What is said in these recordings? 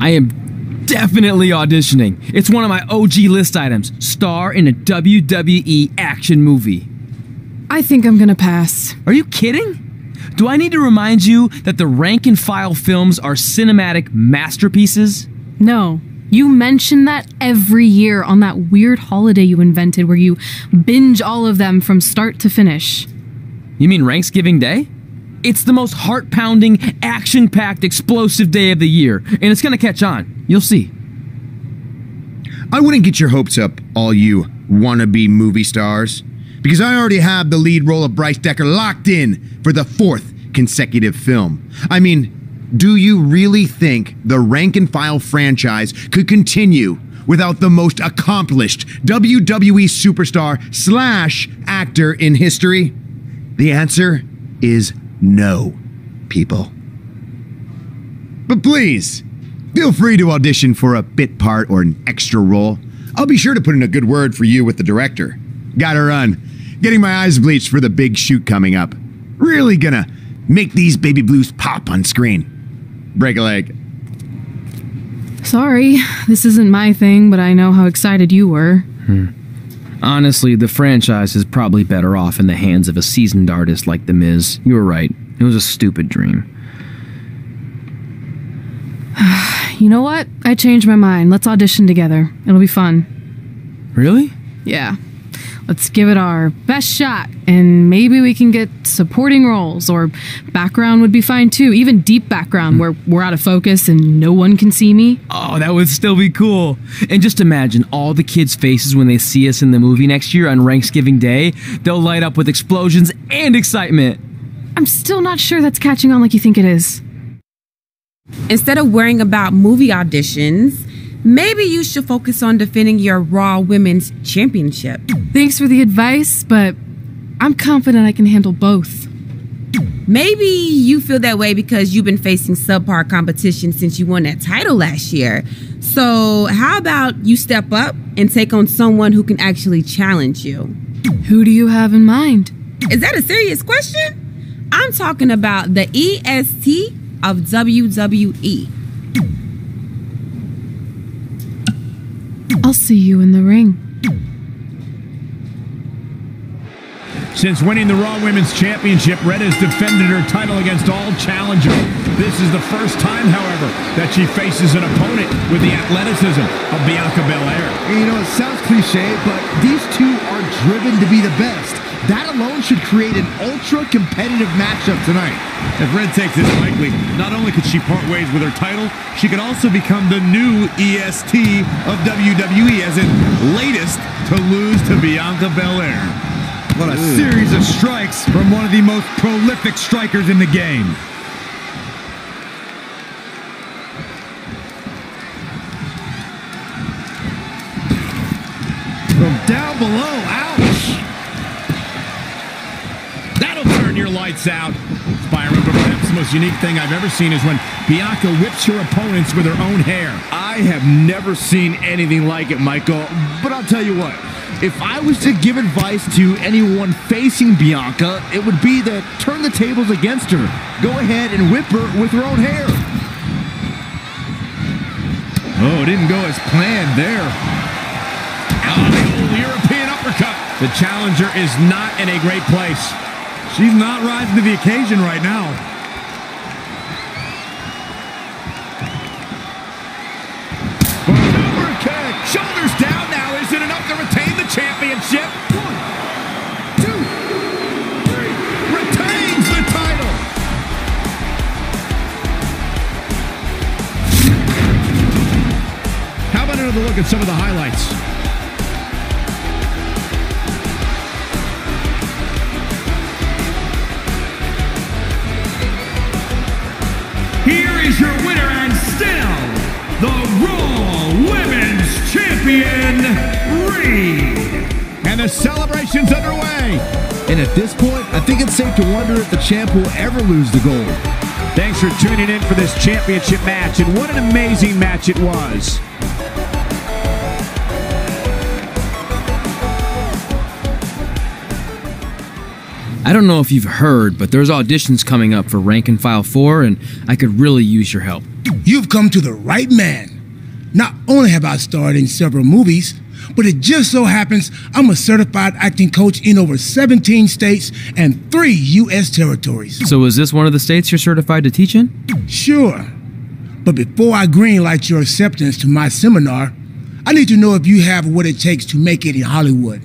I am definitely auditioning. It's one of my OG list items. Star in a WWE action movie. I think I'm gonna pass. Are you kidding? Do I need to remind you that the Rank and File films are cinematic masterpieces? No. You mention that every year on that weird holiday you invented where you binge all of them from start to finish. You mean Ranksgiving Day? It's the most heart-pounding, action-packed, explosive day of the year, and it's gonna catch on. You'll see. I wouldn't get your hopes up, all you wannabe movie stars, because I already have the lead role of Bryce Decker locked in for the 4th consecutive film. I mean, do you really think the Rank and File franchise could continue without the most accomplished WWE superstar slash actor in history? The answer is no, people. But please, feel free to audition for a bit part or an extra role. I'll be sure to put in a good word for you with the director. Gotta run. Getting my eyes bleached for the big shoot coming up. Really gonna make these baby blues pop on screen. Break a leg. Sorry, this isn't my thing, but I know how excited you were. Honestly, the franchise is probably better off in the hands of a seasoned artist like The Miz. You were right. It was a stupid dream. You know what? I changed my mind. Let's audition together. It'll be fun. Really? Yeah. Let's give it our best shot, and maybe we can get supporting roles, or background would be fine too, even deep background where we're out of focus and no one can see me. Oh, that would still be cool. And just imagine all the kids' faces when they see us in the movie next year on Ranksgiving Day. They'll light up with explosions and excitement. I'm still not sure that's catching on like you think it is. Instead of worrying about movie auditions, maybe you should focus on defending your Raw Women's Championship. Thanks for the advice, but I'm confident I can handle both. Maybe you feel that way because you've been facing subpar competition since you won that title last year. So how about you step up and take on someone who can actually challenge you? Who do you have in mind? Is that a serious question? I'm talking about the EST of WWE. I'll see you in the ring. Since winning the Raw Women's Championship, Rhonda's defended her title against all challengers. This is the first time, however, that she faces an opponent with the athleticism of Bianca Belair. You know, it sounds cliche, but these two are driven to be the best. That alone should create an ultra-competitive matchup tonight. If Red takes it likely, not only could she part ways with her title, she could also become the new EST of WWE, as in latest to lose to Bianca Belair. What a series of strikes from one of the most prolific strikers in the game. From down below, ouch! Your lights out, Byron, but perhaps the most unique thing I've ever seen is when Bianca whips her opponents with her own hair. I have never seen anything like it, Michael, but I'll tell you what, if I was to give advice to anyone facing Bianca, it would be to turn the tables against her. Go ahead and whip her with her own hair. Oh, it didn't go as planned there. Out of the old European uppercut. The challenger is not in a great place. She's not rising to the occasion right now. Super kick. Shoulders down now. Is it enough to retain the championship? 1, 2, 3. Retains the title. How about another look at some of the highlights? Here is your winner and still the Raw Women's Champion, Reed. And the celebration's underway. And at this point, I think it's safe to wonder if the champ will ever lose the gold. Thanks for tuning in for this championship match, and what an amazing match it was. I don't know if you've heard, but there's auditions coming up for Rank and File 4, and I could really use your help. You've come to the right man. Not only have I starred in several movies, but it just so happens I'm a certified acting coach in over 17 states and 3 U.S. territories. So is this one of the states you're certified to teach in? Sure. But before I greenlight your acceptance to my seminar, I need to know if you have what it takes to make it in Hollywood.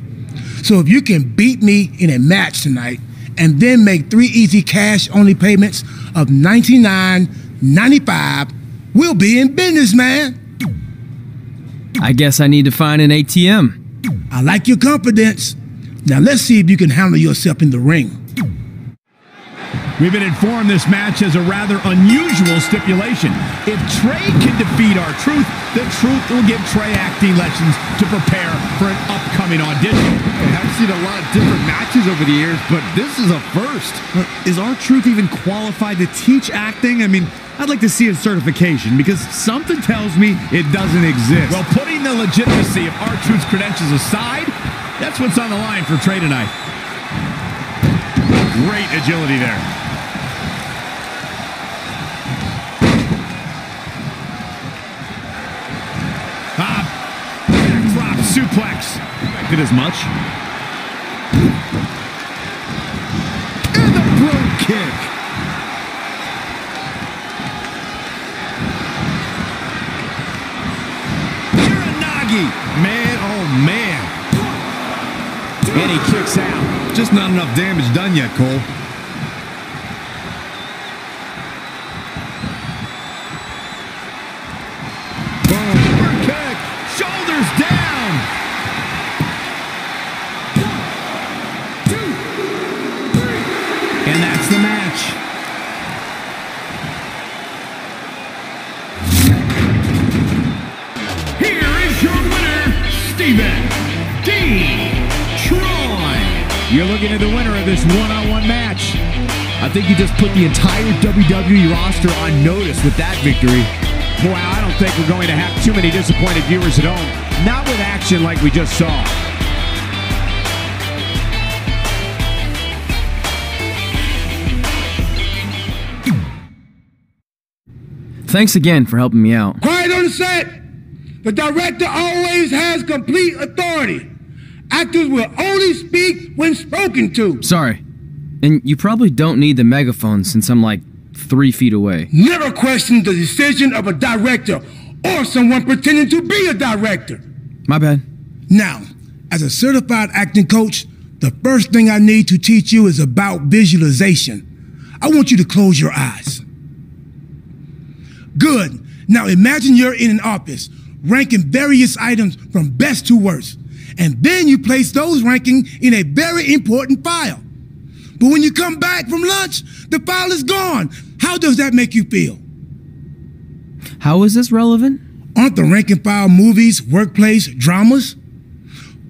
So if you can beat me in a match tonight and then make 3 easy cash-only payments of $99.95, we'll be in business, man. I guess I need to find an ATM. I like your confidence. Now let's see if you can handle yourself in the ring. We've been informed this match has a rather unusual stipulation. If Trey can defeat R-Truth, the Truth will give Trey acting lessons to prepare for an upcoming audition. I've seen a lot of different matches over the years, but this is a first. Is R-Truth even qualified to teach acting? I mean, I'd like to see his certification, because something tells me it doesn't exist. Well, putting the legitimacy of R-Truth's credentials aside, that's what's on the line for Trey tonight. Great agility there. Suplex. Expected as much. And the broom kick. Uranagi. Man, oh man. And he kicks out. Just not enough damage done yet, Cole. And that's the match. Here is your winner, Stephen D. Troy. You're looking at the winner of this one-on-one match. I think you just put the entire WWE roster on notice with that victory. Boy, I don't think we're going to have too many disappointed viewers at home. Not with action like we just saw. Thanks again for helping me out. Quiet on the set. The director always has complete authority. Actors will only speak when spoken to. Sorry. And you probably don't need the megaphone since I'm like 3 feet away. Never question the decision of a director or someone pretending to be a director. My bad. Now, as a certified acting coach, the first thing I need to teach you is about visualization. I want you to close your eyes. Good. Now imagine you're in an office, ranking various items from best to worst, and then you place those rankings in a very important file. But when you come back from lunch, the file is gone. How does that make you feel? How is this relevant? Aren't the rank and file movies, workplace, dramas?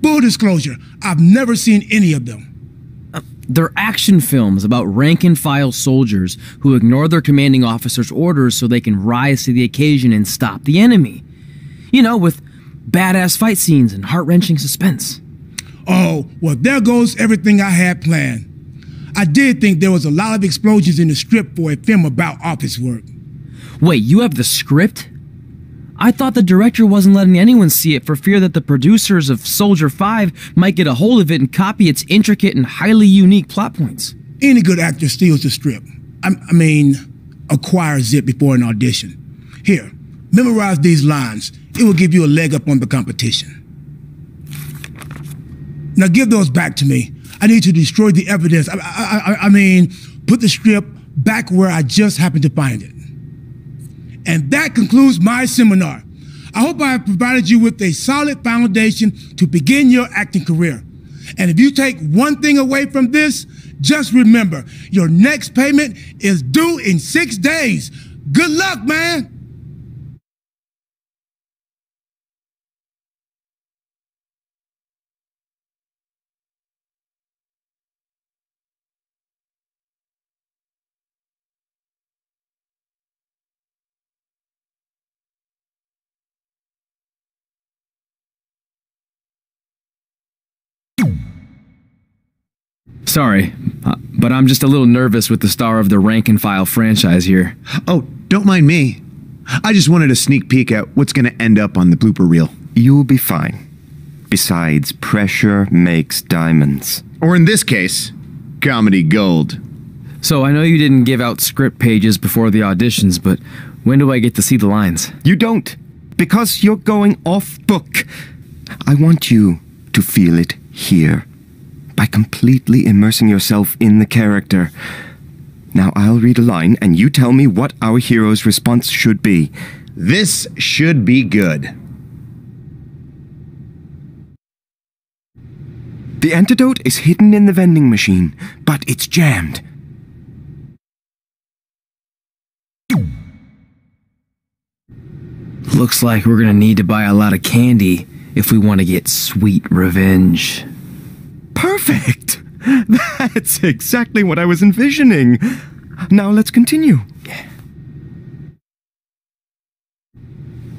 Full disclosure, I've never seen any of them. They're action films about rank-and-file soldiers who ignore their commanding officer's orders so they can rise to the occasion and stop the enemy. You know, with badass fight scenes and heart-wrenching suspense. Oh, well, there goes everything I had planned. I did think there was a lot of explosions in the script for a film about office work. Wait, you have the script? I thought the director wasn't letting anyone see it for fear that the producers of Soldier 5 might get a hold of it and copy its intricate and highly unique plot points. Any good actor steals the script. I mean, acquires it before an audition. Here, memorize these lines. It will give you a leg up on the competition. Now give those back to me. I need to destroy the evidence. I mean, put the script back where I just happened to find it. And that concludes my seminar. I hope I have provided you with a solid foundation to begin your acting career. And if you take one thing away from this, just remember, your next payment is due in 6 days. Good luck, man. Sorry, but I'm just a little nervous with the star of the Rank and File franchise here. Oh, don't mind me. I just wanted a sneak peek at what's going to end up on the blooper reel. You'll be fine. Besides, pressure makes diamonds. Or in this case, comedy gold. So I know you didn't give out script pages before the auditions, but when do I get to see the lines? You don't, because you're going off book. I want you to feel it here, by completely immersing yourself in the character. Now I'll read a line, and you tell me what our hero's response should be. This should be good. The antidote is hidden in the vending machine, but it's jammed. Looks like we're gonna need to buy a lot of candy if we want to get sweet revenge. Perfect! That's exactly what I was envisioning. Now let's continue.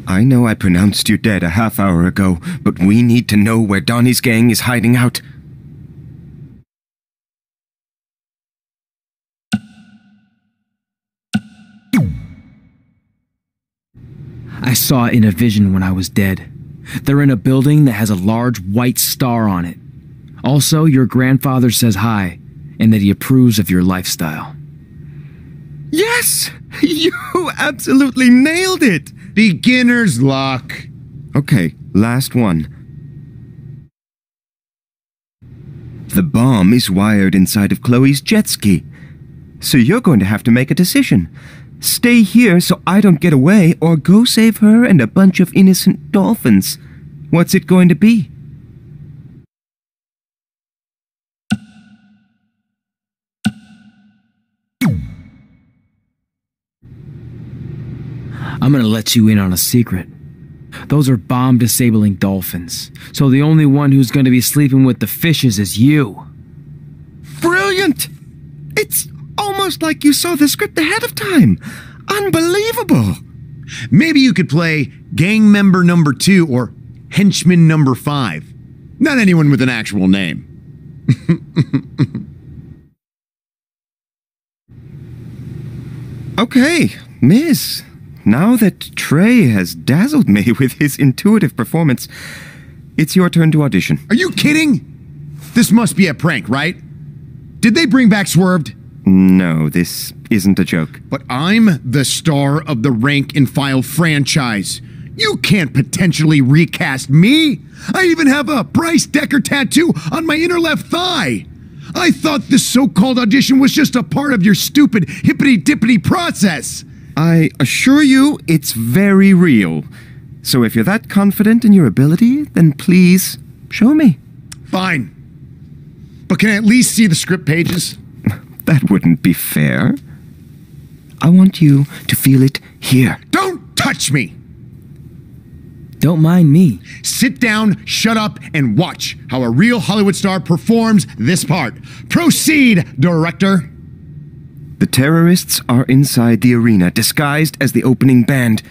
I know I pronounced you dead a half hour ago, but we need to know where Donnie's gang is hiding out. I saw it in a vision when I was dead. They're in a building that has a large white star on it. Also, your grandfather says hi, and that he approves of your lifestyle. Yes! You absolutely nailed it! Beginner's luck. Okay, last one. The bomb is wired inside of Chloe's jet ski. So you're going to have to make a decision. Stay here so I don't get away, or go save her and a bunch of innocent dolphins. What's it going to be? I'm gonna let you in on a secret. Those are bomb-disabling dolphins, so the only one who's gonna be sleeping with the fishes is you. Brilliant! It's almost like you saw the script ahead of time. Unbelievable! Maybe you could play gang member number 2 or henchman number 5. Not anyone with an actual name. Okay, Miss. Now that Trey has dazzled me with his intuitive performance, it's your turn to audition. Are you kidding? This must be a prank, right? Did they bring back Swerved? No, this isn't a joke. But I'm the star of the Rank and File franchise. You can't potentially recast me. I even have a Bryce Decker tattoo on my inner left thigh. I thought this so-called audition was just a part of your stupid hippity-dippity process. I assure you, it's very real. So if you're that confident in your ability, then please show me. Fine. But can I at least see the script pages? That wouldn't be fair. I want you to feel it here. Don't touch me! Don't mind me. Sit down, shut up, and watch how a real Hollywood star performs this part. Proceed, director. The terrorists are inside the arena, disguised as the opening band.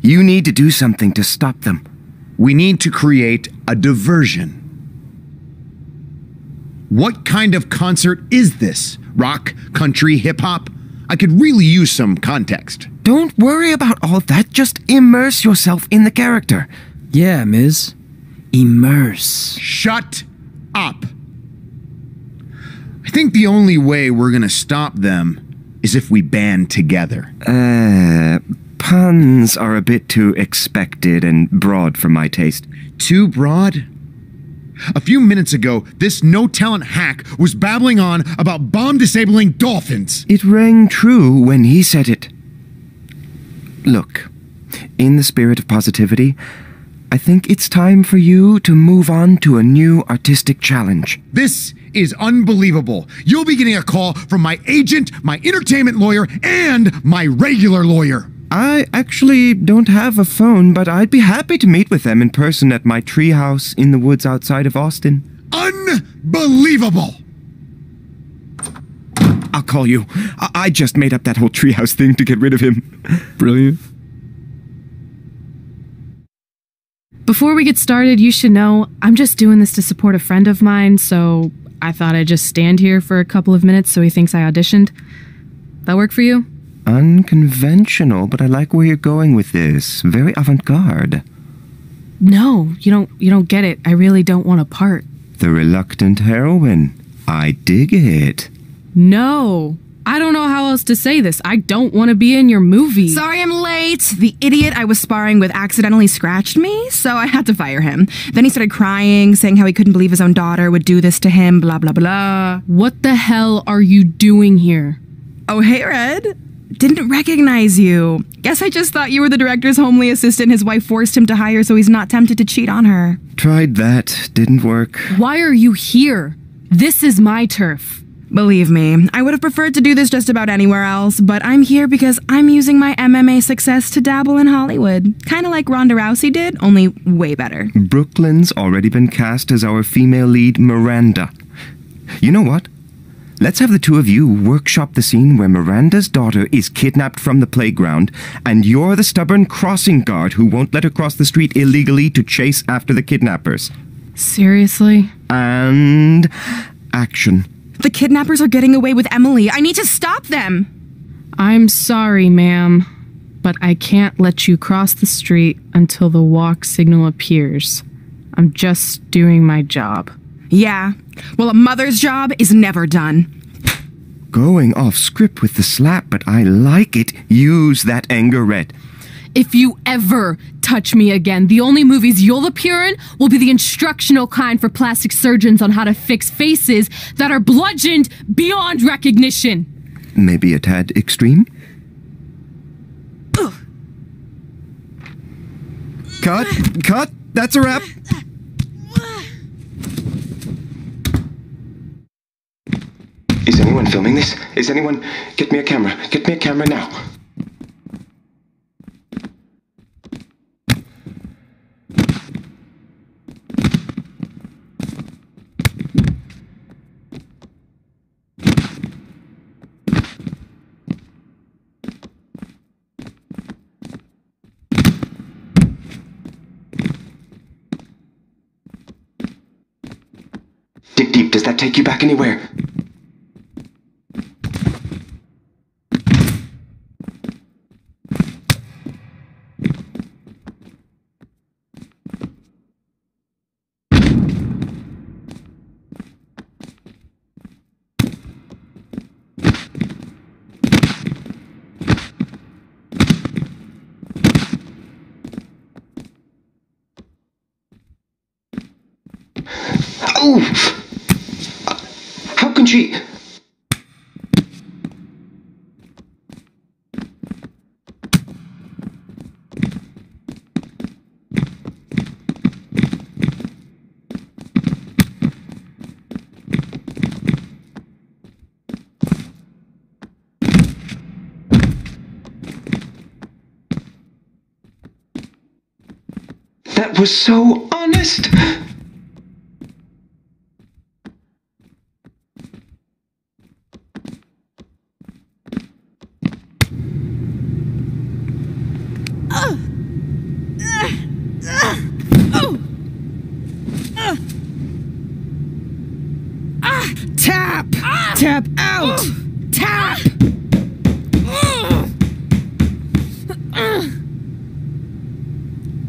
You need to do something to stop them. We need to create a diversion. What kind of concert is this? Rock, country, hip-hop? I could really use some context. Don't worry about all that. Just immerse yourself in the character. Yeah, Miz. Immerse. Shut up. I think the only way we're gonna stop them is if we band together. Puns are a bit too expected and broad for my taste. Too broad? A few minutes ago, this no-talent hack was babbling on about bomb-disabling dolphins. It rang true when he said it. Look, in the spirit of positivity, I think it's time for you to move on to a new artistic challenge. This is unbelievable. You'll be getting a call from my agent, my entertainment lawyer, and my regular lawyer. I actually don't have a phone, but I'd be happy to meet with them in person at my treehouse in the woods outside of Austin. Unbelievable! I'll call you. I just made up that whole treehouse thing to get rid of him. Brilliant. Before we get started, you should know I'm just doing this to support a friend of mine, so I thought I'd just stand here for a couple of minutes so he thinks I auditioned. That work for you? Unconventional, but I like where you're going with this. Very avant-garde. No, you don't get it. I really don't want a part. The reluctant heroine. I dig it. No. I don't know how else to say this. I don't want to be in your movie. Sorry I'm late. The idiot I was sparring with accidentally scratched me, so I had to fire him. Then he started crying, saying how he couldn't believe his own daughter would do this to him, blah, blah, blah. What the hell are you doing here? Oh, hey, Red. Didn't recognize you. Guess I just thought you were the director's homely assistant his wife forced him to hire so he's not tempted to cheat on her. Tried that. Didn't work. Why are you here? This is my turf. Believe me, I would have preferred to do this just about anywhere else, but I'm here because I'm using my MMA success to dabble in Hollywood. Kind of like Rhonda Rousey did, only way better. Brooklyn's already been cast as our female lead, Miranda. You know what? Let's have the two of you workshop the scene where Miranda's daughter is kidnapped from the playground, and you're the stubborn crossing guard who won't let her cross the street illegally to chase after the kidnappers. Seriously? And action. The kidnappers are getting away with Emily. I need to stop them. I'm sorry, ma'am, but I can't let you cross the street until the walk signal appears. I'm just doing my job. Yeah, well, a mother's job is never done. Going off script with the slap, but I like it. Use that anger, Red. If you ever touch me again, the only movies you'll appear in will be the instructional kind for plastic surgeons on how to fix faces that are bludgeoned beyond recognition. Maybe a tad extreme? Ugh. Cut! Cut! That's a wrap! Is anyone filming this? Is anyone... Get me a camera. Get me a camera now. Dig deep. Does that take you back anywhere? Oh! She... That was so honest! Tap out! Tap!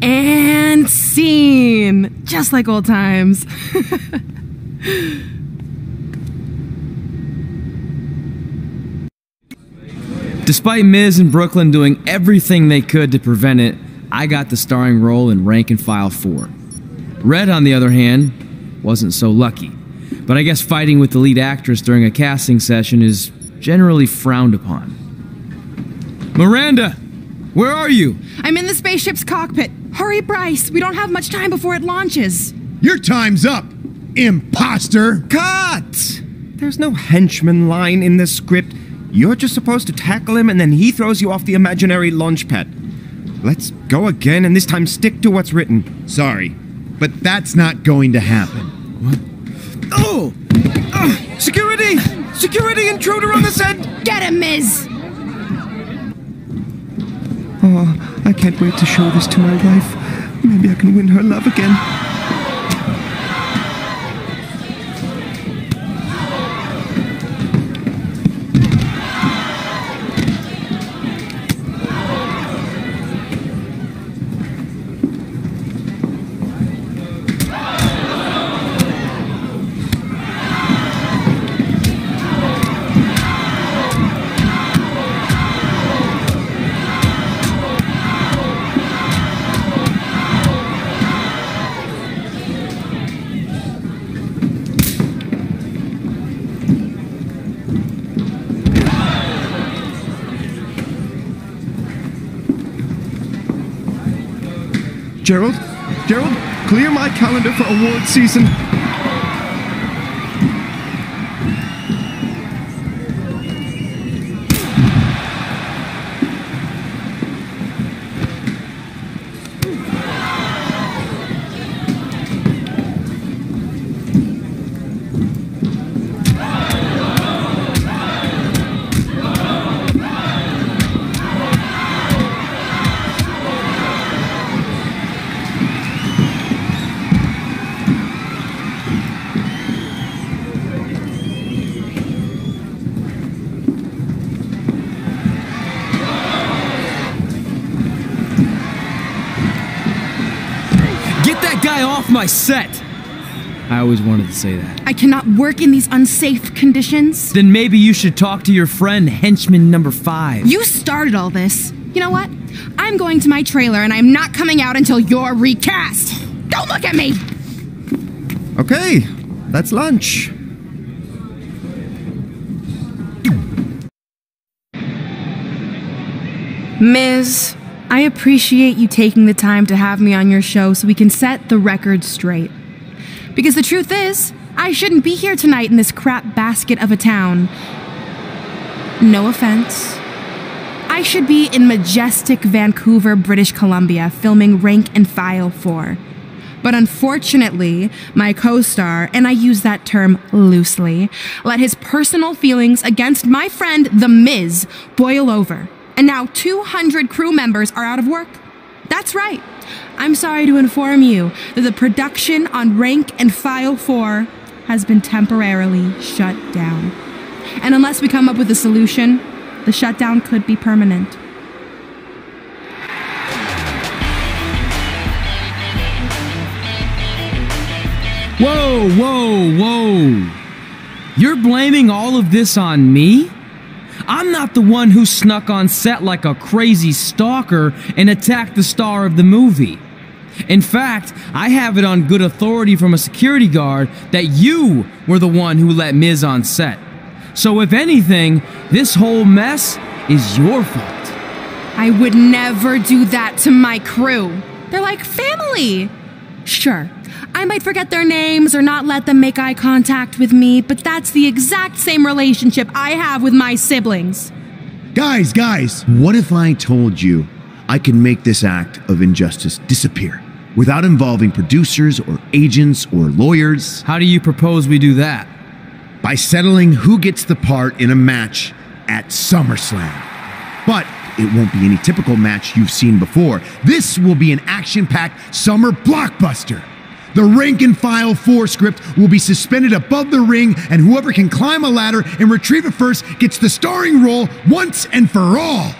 And scene! Just like old times. Despite Miz and Brooklyn doing everything they could to prevent it, I got the starring role in Rank and File 4. Red, on the other hand, wasn't so lucky. But I guess fighting with the lead actress during a casting session is generally frowned upon. Miranda, where are you? I'm in the spaceship's cockpit. Hurry, Bryce. We don't have much time before it launches. Your time's up, imposter. Cut! There's no henchman line in this script. You're just supposed to tackle him and then he throws you off the imaginary launch pad. Let's go again and this time stick to what's written. Sorry, but that's not going to happen. What? Oh! Security! Security intruder on the set! Get him, Miz! Oh, I can't wait to show this to my wife. Maybe I can win her love again. Gerald, clear my calendar for award season. My set. I always wanted to say that. I cannot work in these unsafe conditions. Then maybe you should talk to your friend, henchman number 5. You started all this. You know what? I'm going to my trailer and I'm not coming out until you're recast. Don't look at me! Okay, that's lunch. Miz, I appreciate you taking the time to have me on your show so we can set the record straight. Because the truth is, I shouldn't be here tonight in this crap basket of a town. No offense. I should be in majestic Vancouver, British Columbia, filming Rank and File 4. But unfortunately, my co-star, and I use that term loosely, let his personal feelings against my friend, The Miz, boil over. And now 200 crew members are out of work. That's right. I'm sorry to inform you that the production on Rank and File 4 has been temporarily shut down. And unless we come up with a solution, the shutdown could be permanent. Whoa, whoa, whoa. You're blaming all of this on me? I'm not the one who snuck on set like a crazy stalker and attacked the star of the movie. In fact, I have it on good authority from a security guard that you were the one who let Miz on set. So if anything, this whole mess is your fault. I would never do that to my crew. They're like family. Sure, I might forget their names or not let them make eye contact with me, but that's the exact same relationship I have with my siblings. Guys, what if I told you I can make this act of injustice disappear without involving producers or agents or lawyers? How do you propose we do that? By settling who gets the part in a match at SummerSlam. But it won't be any typical match you've seen before. This will be an action-packed summer blockbuster. The Rank and File 4 script will be suspended above the ring, and whoever can climb a ladder and retrieve it first gets the starring role once and for all.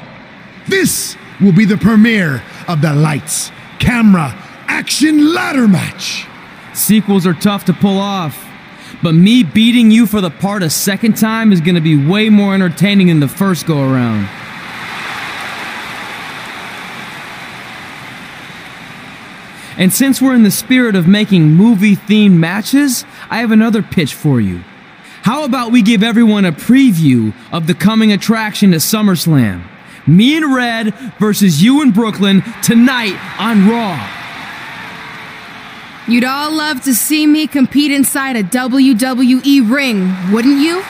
This will be the premiere of the Lights, Camera, Action Ladder Match. Sequels are tough to pull off, but me beating you for the part a second time is going to be way more entertaining than the first go-around. And since we're in the spirit of making movie-themed matches, I have another pitch for you. How about we give everyone a preview of the coming attraction at SummerSlam? Me and Red versus you and Brooklyn tonight on Raw. You'd all love to see me compete inside a WWE ring, wouldn't you?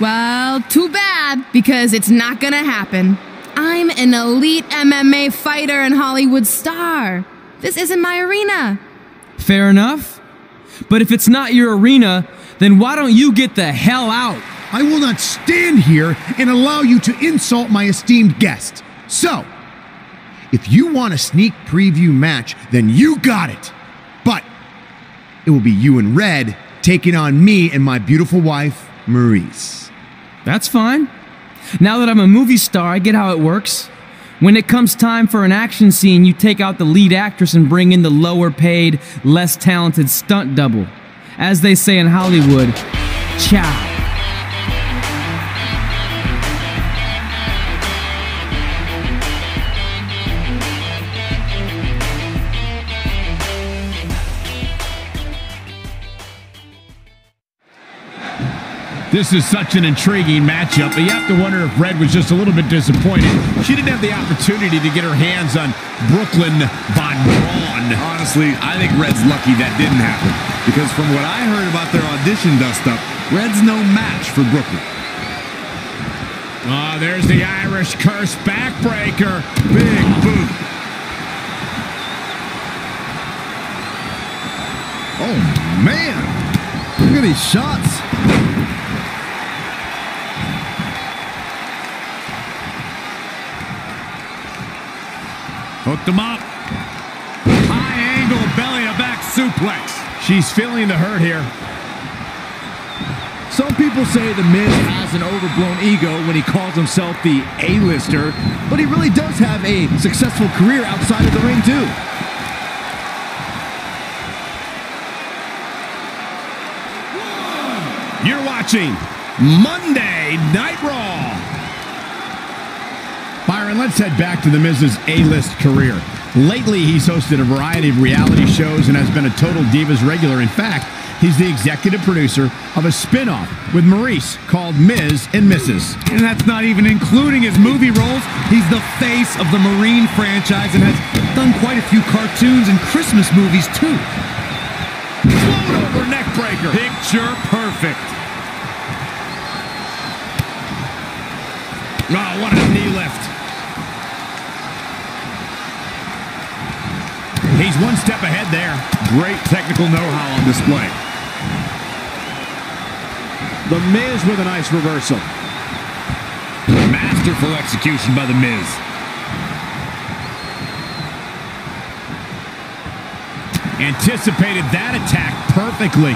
Well, too bad, because it's not gonna happen. I'm an elite MMA fighter and Hollywood star. This isn't my arena. Fair enough. But if it's not your arena, then why don't you get the hell out? I will not stand here and allow you to insult my esteemed guest. So, if you want a sneak preview match, then you got it. But it will be you and Red taking on me and my beautiful wife, Maurice. That's fine. Now that I'm a movie star, I get how it works. When it comes time for an action scene, you take out the lead actress and bring in the lower-paid, less talented stunt double. As they say in Hollywood, ciao. This is such an intriguing matchup, but you have to wonder if Red was just a little bit disappointed. She didn't have the opportunity to get her hands on Brooklyn von Braun. Honestly, I think Red's lucky that didn't happen, because from what I heard about their audition dust-up, Red's no match for Brooklyn. Ah, there's the Irish curse backbreaker. Big boot. Oh, man. Look at these shots. Hooked him up. High angle, belly to back suplex. She's feeling the hurt here. Some people say The Miz has an overblown ego when he calls himself the A-lister, but he really does have a successful career outside of the ring, too. You're watching Monday Night Raw. Byron, let's head back to The Miz's A-list career. Lately, he's hosted a variety of reality shows and has been a Total Divas regular. In fact, he's the executive producer of a spin-off with Maurice called Miz and Mrs. And that's not even including his movie roles. He's the face of the Marine franchise and has done quite a few cartoons and Christmas movies, too. Float over neckbreaker. Picture perfect. Oh, what a knee lift. He's one step ahead there. Great technical know-how on display. The Miz with a nice reversal. Masterful execution by The Miz. Anticipated that attack perfectly.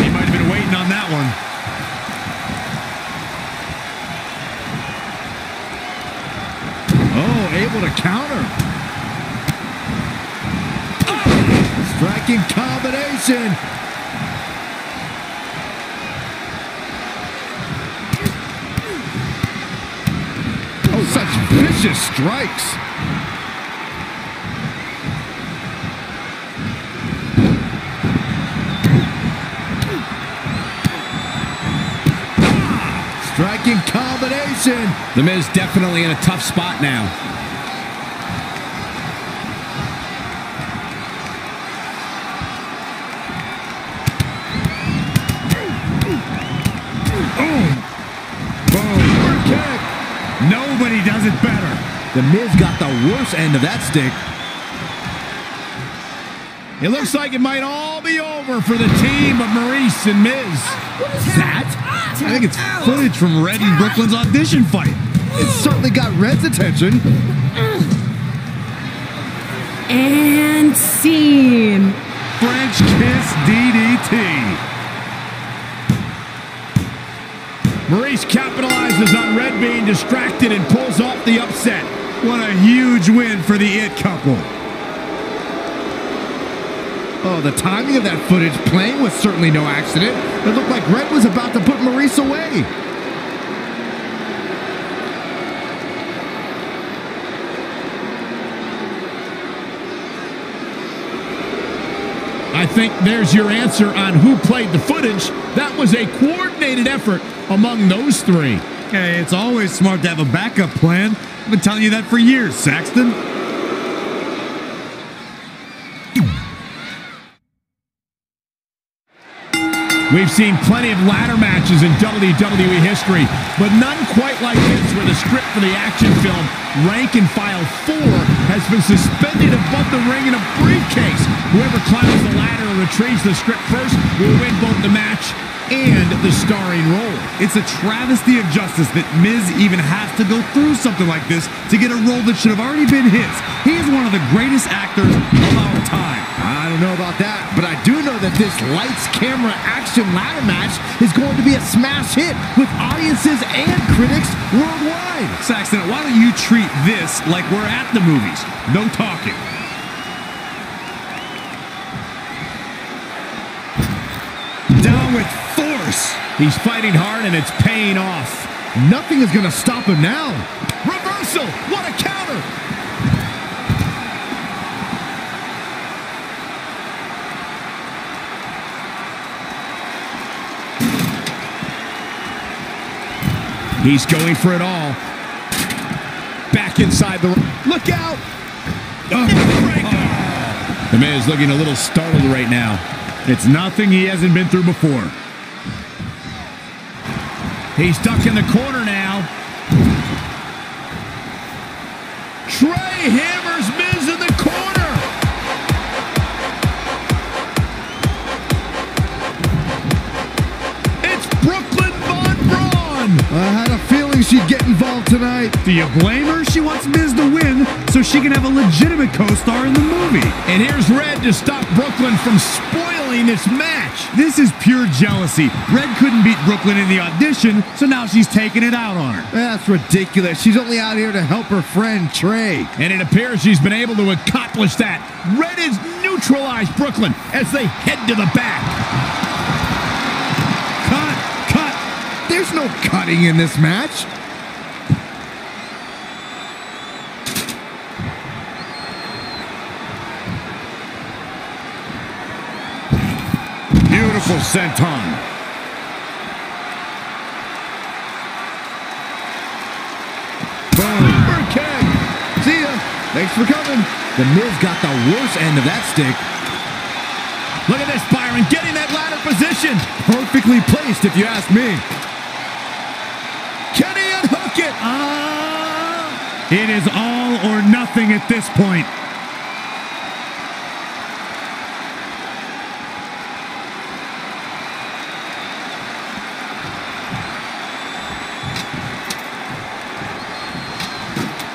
He might have been waiting on that one. Oh, able to counter. Striking combination. Oh, such vicious strikes. Striking combination. The Miz definitely in a tough spot now. Nobody does it better. The Miz got the worst end of that stick. It looks like it might all be over for the team of Maurice and Miz. I think it's footage from Red and Brooklyn's audition fight. It certainly got Red's attention. And scene. French kiss DDT. Maurice capitalizes on Red being distracted and pulls off the upset. What a huge win for the It couple. Oh, the timing of that footage playing was certainly no accident. It looked like Red was about to put Maurice away. I think there's your answer on who played the footage. That was a coordinated effort among those three. Hey, it's always smart to have a backup plan. I've been telling you that for years, Saxton. We've seen plenty of ladder matches in WWE history, but none quite like this, where the script for the action film Rank and File 4 has been suspended above the ring in a briefcase. Whoever climbs the ladder and retrieves the script first will win both the match and the starring role. It's a travesty of justice that Miz even has to go through something like this to get a role that should have already been his. He is one of the greatest actors of our time. I don't know about that, but I do know that this Lights, Camera, Action Ladder Match is going to be a smash hit with audiences and critics worldwide. Saxton, why don't you treat this like we're at the movies? No talking. Down with force. He's fighting hard and it's paying off. Nothing is going to stop him now. Reversal. What a counter. He's going for it all. Back inside the ring. Look out! Oh. The man is looking a little startled right now. It's nothing he hasn't been through before. He's stuck in the corner now. Trey hammers Miz in the corner. It's Brooklyn von Braun. I had a feeling she'd get involved tonight. Do you blame her? She wants Miz to win so she can have a legitimate co-star in the movie. And here's Red to stop Brooklyn from spoiling this match. This is pure jealousy. Red couldn't beat Brooklyn in the audition, so now she's taking it out on her. That's ridiculous. She's only out here to help her friend Trey. And it appears she's been able to accomplish that. Red has neutralized Brooklyn as they head to the back. Cut, cut. There's no cutting in this match. Beautiful senton. Boom. Superkick. See ya. Thanks for coming. The Miz got the worst end of that stick. Look at this, Byron, getting that ladder position. Perfectly placed, if you ask me. Can he unhook it? It is all or nothing at this point.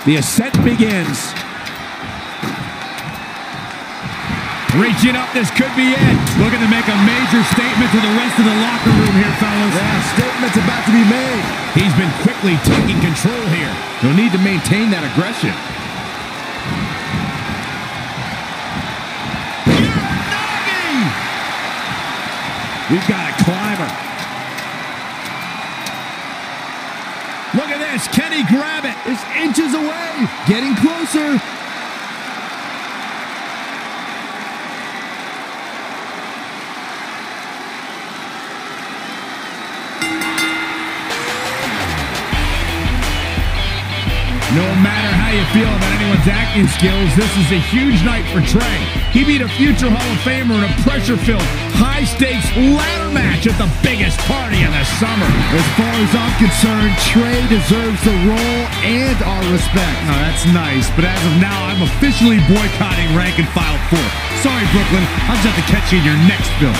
The ascent begins. Reaching up, this could be it. Looking to make a major statement to the rest of the locker room here, fellas. Yeah, statement's about to be made. He's been quickly taking control here. You'll need to maintain that aggression. We've got a climber. Look at this, can he grab it? It's inches away, getting closer. No matter how you feel about anyone's acting skills, this is a huge night for Trey. He beat a future Hall of Famer in a pressure-filled, high-stakes ladder match at the biggest party of the summer. As far as I'm concerned, Trey deserves the role and our respect. Now, that's nice, but as of now, I'm officially boycotting Rank and File 4. Sorry, Brooklyn, I'll just have to catch you in your next bill.